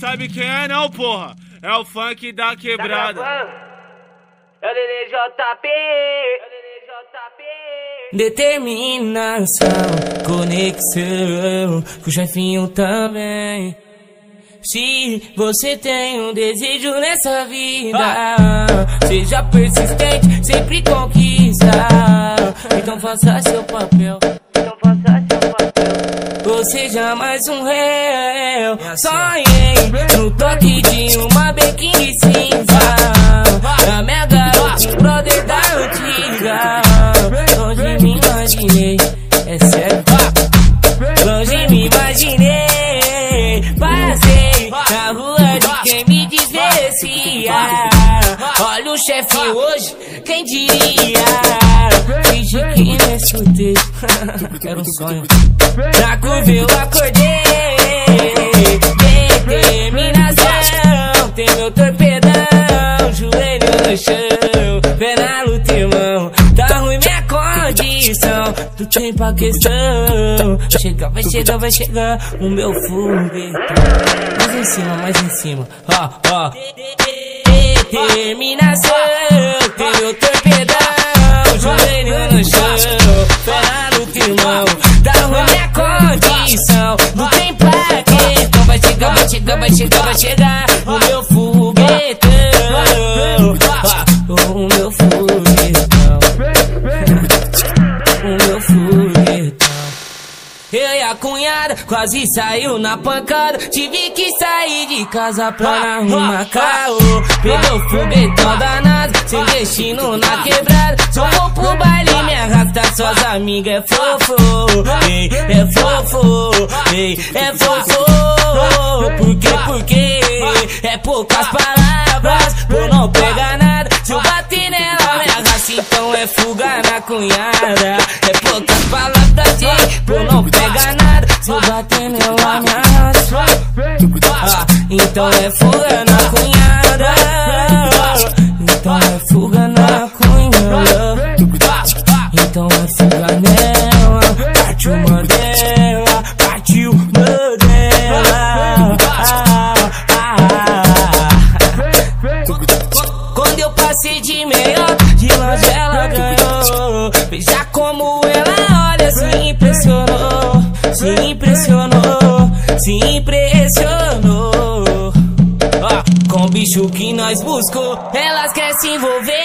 Sabe quem é não, porra? É o funk da quebrada. É o Lele JP. Determinação, conexão, com o Xefinho também. Se você tem um desejo nessa vida, seja persistente, sempre conquista. Então faça seu papel. Ou seja, mais um réu. Sonhei no toque de uma bequinha de cinza. A minha garota, brother da antiga. Longe me imaginei, é sério. Longe me imaginei. Passei na rua de quem me desmerecia. Olha o Xefinho hoje, quem diria? Fingi que não escutei. Era um sonho. Na curva eu acordei. Determinação, tem meu torpedão. Joelho no chão, pé na luta, irmão. Tá ruim minha condição, do tempo a questão. Chega, vai chegar, vai chegar o meu foguetão. Mais em cima, mais em cima. Ó. Determinação, tem meu torpedão. Joelho no chão, pé na luta, irmão. Tá ruim minha condição, não tem pra quê. Então vai chegar, vai chegar, vai chegar, vai chegar o meu foguetão. O meu foguetão. O meu foguetão. Eu e a cunhada quase saiu na pancada. Tive que sair de casa pra arrumar caô. Perdeu o foguetão danado, sem destino na quebrada. Só vou pro baile, me arrasta, suas amigas é fofo. Ei, é fofo, ei, é fofo. Por quê, por quê? É poucas palavras, eu não pega nada. Se eu bater nela, me arrasta, então é fuga na cunhada. É poucas palavras, ei, eu não pega nada. Se eu bater nela, me arrasta, então é fuga na cunhada. Então é fuga na cunhada. Então é fuga nela, partiu Mandela, partiu Mandela. Quando eu passei de meia, de longe ela ganhou. Veja como ela olha, se impressionou, se impressionou, se impressionou. Com o bicho que nós buscou, elas querem se envolver.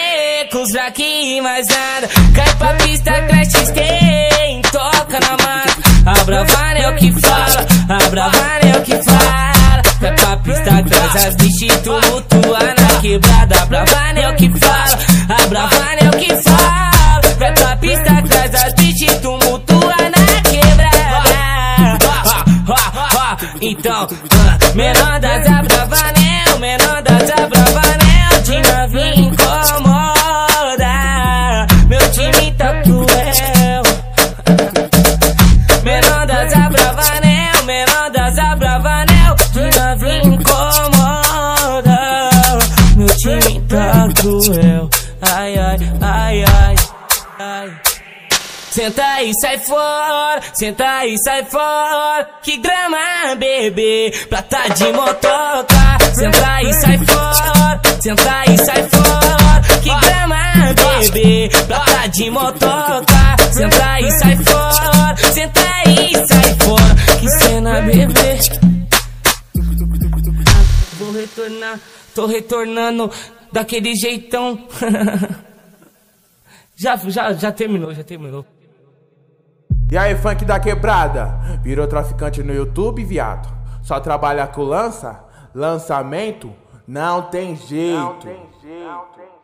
Pra que mais nada, cai pra pista, crash, tem, toca na mata. A bravana é o que fala, a bravana é o que fala. Cai pra pista, crash, as bichas tumultua na quebrada. A bravana é o que fala, a bravana é o que fala. Cai pra pista, crash, as bichas tumultua na quebrada. Então, menor das a bravana é o menor das a bravana é o de navio incomoda. Cruel. Ai, ai, ai, ai, ai. Senta aí, sai fora. Senta aí, sai fora. Que grama, bebê, prata de motoca. Senta aí, sai fora. Senta aí, sai fora. Que grama, bebê, prata de motoca. Senta aí, sai fora. Senta aí, sai fora. Que cena, bebê. Vou retornar, tô retornando daquele jeitão. Já terminou, já terminou. E aí, funk da quebrada? Virou traficante no YouTube, viado? Só trabalha com lança? Lançamento? Não tem jeito. Não tem jeito.